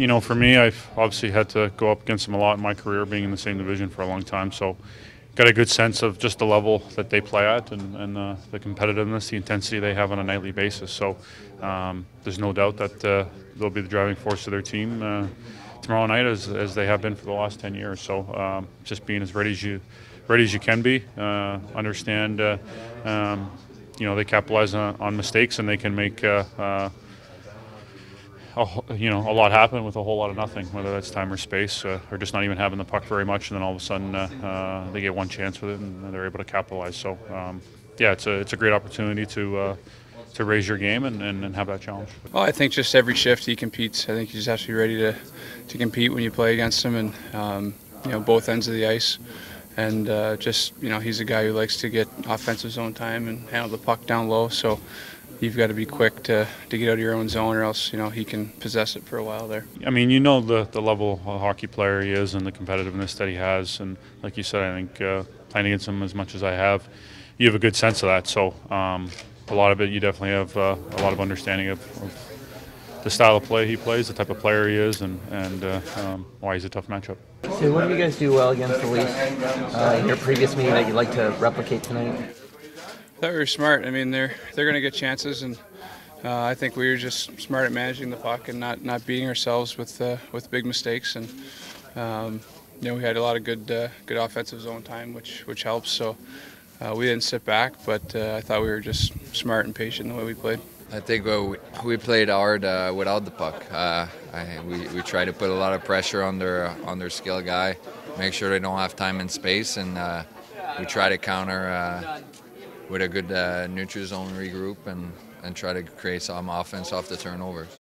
you know, for me, I've obviously had to go up against them a lot in my career, being in the same division for a long time. So got a good sense of just the level that they play at and the competitiveness, the intensity they have on a nightly basis. So there's no doubt that they'll be the driving force of their team tomorrow night, as they have been for the last 10 years. So just being as ready as you can be, understand, you know, they capitalize on mistakes, and they can make a lot happen with a whole lot of nothing, whether that's time or space, or just not even having the puck very much, and then all of a sudden they get one chance with it and they're able to capitalize. So yeah, it's a great opportunity to raise your game and have that challenge. Well, I think just every shift he competes. I think you just have to be ready to compete when you play against him, and you know, both ends of the ice. And just, you know, he's a guy who likes to get offensive zone time and handle the puck down low. So you've got to be quick to get out of your own zone, or else, you know, he can possess it for a while there. I mean, you know, the level of hockey player he is and the competitiveness that he has. And like you said, I think playing against him as much as I have, you have a good sense of that. So a lot of it, you definitely have a lot of understanding of the style of play he plays, the type of player he is, and why he's a tough matchup. So what do you guys do well against the Leafs in your previous meeting that you'd like to replicate tonight? I thought we were smart. I mean, they're going to get chances, and I think we were just smart at managing the puck and not beating ourselves with big mistakes. And you know, we had a lot of good offensive zone time, which helps. So we didn't sit back, but I thought we were just smart and patient in the way we played. I think we played hard without the puck. We try to put a lot of pressure on their skill guy, make sure they don't have time and space, and we try to counter with a good neutral zone regroup and try to create some offense off the turnovers.